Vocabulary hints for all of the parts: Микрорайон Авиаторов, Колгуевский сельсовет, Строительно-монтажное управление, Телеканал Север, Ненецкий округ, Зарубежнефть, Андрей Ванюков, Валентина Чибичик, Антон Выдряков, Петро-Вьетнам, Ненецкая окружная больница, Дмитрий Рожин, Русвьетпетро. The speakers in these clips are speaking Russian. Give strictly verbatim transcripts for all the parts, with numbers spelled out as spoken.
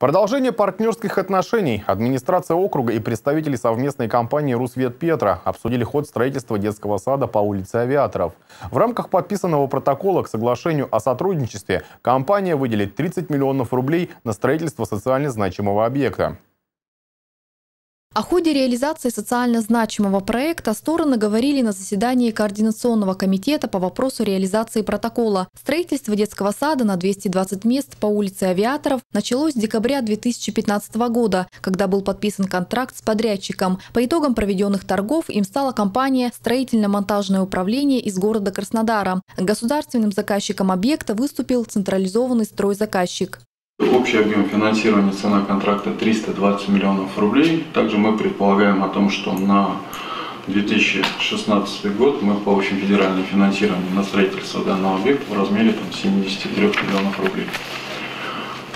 Продолжение партнерских отношений. Администрация округа и представители совместной компании «Русвьетпетро» обсудили ход строительства детского сада по улице Авиаторов. В рамках подписанного протокола к соглашению о сотрудничестве компания выделит тридцать миллионов рублей на строительство социально значимого объекта. О ходе реализации социально значимого проекта стороны говорили на заседании Координационного комитета по вопросу реализации протокола. Строительство детского сада на двести двадцать мест по улице Авиаторов началось с декабря две тысячи пятнадцатого года, когда был подписан контракт с подрядчиком. По итогам проведенных торгов им стала компания «Строительно-монтажное управление» из города Краснодара. Государственным заказчиком объекта выступил централизованный стройзаказчик. Общий объем финансирования, цена контракта триста двадцать миллионов рублей. Также мы предполагаем о том, что на две тысячи шестнадцатый год мы получим федеральное финансирование на строительство данного объекта в размере там, семидесяти трёх миллионов рублей.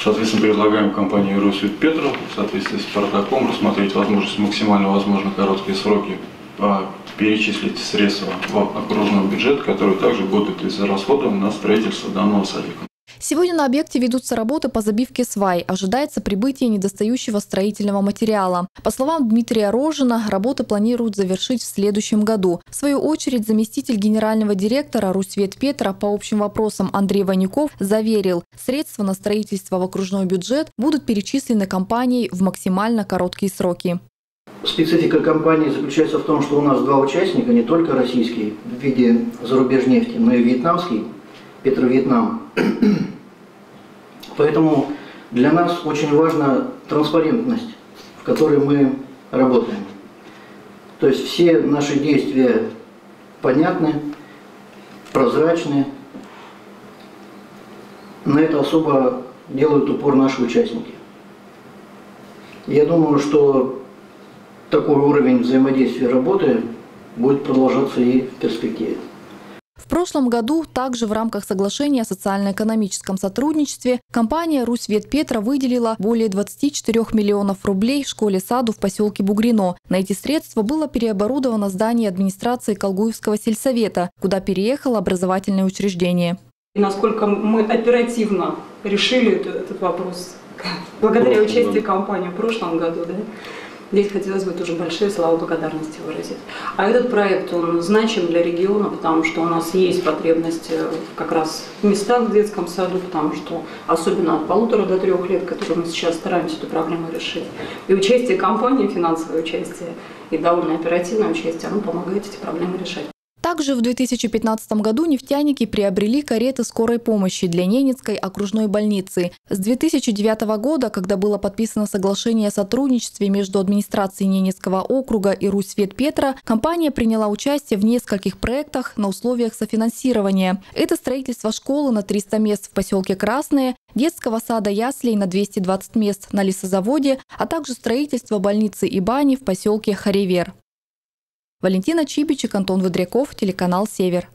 Соответственно, предлагаем компании «Русвьетпетро» в соответствии с протоколом рассмотреть возможность максимально возможно короткие сроки перечислить средства в окружной бюджет, которые также будут израсходованы на строительство данного садика. Сегодня на объекте ведутся работы по забивке свай. Ожидается прибытие недостающего строительного материала. По словам Дмитрия Рожина, работы планируют завершить в следующем году. В свою очередь, заместитель генерального директора «Русвьетпетро» по общим вопросам Андрей Ванюков заверил, средства на строительство в окружной бюджет будут перечислены компанией в максимально короткие сроки. Специфика компании заключается в том, что у нас два участника, не только российский в виде зарубежнефти, но и вьетнамский. Петро-Вьетнам. Поэтому для нас очень важна транспарентность, в которой мы работаем. То есть все наши действия понятны, прозрачны. На это особо делают упор наши участники. Я думаю, что такой уровень взаимодействия работы будет продолжаться и в перспективе. В прошлом году также в рамках соглашения о социально-экономическом сотрудничестве компания «Русвьетпетро» выделила более двадцати четырёх миллионов рублей школе-саду в поселке Бугрино. На эти средства было переоборудовано здание администрации Колгуевского сельсовета, куда переехало образовательное учреждение. И насколько мы оперативно решили этот вопрос, благодаря участию компании в прошлом году, да? Здесь хотелось бы тоже большие слова благодарности выразить. А этот проект, он значим для региона, потому что у нас есть потребность как раз в местах в детском саду, потому что особенно от полутора до трех лет, которые мы сейчас стараемся эту проблему решить. И участие компании, финансовое участие и довольно оперативное участие, оно помогает эти проблемы решать. Также в две тысячи пятнадцатом году нефтяники приобрели кареты скорой помощи для Ненецкой окружной больницы. С две тысячи девятого года, когда было подписано соглашение о сотрудничестве между администрацией Ненецкого округа и «Русвьетпетро», компания приняла участие в нескольких проектах на условиях софинансирования. Это строительство школы на триста мест в поселке Красное, детского сада яслей на двести двадцать мест на лесозаводе, а также строительство больницы и бани в поселке Харевер. Валентина Чибичик, Антон Выдряков, телеканал «Север».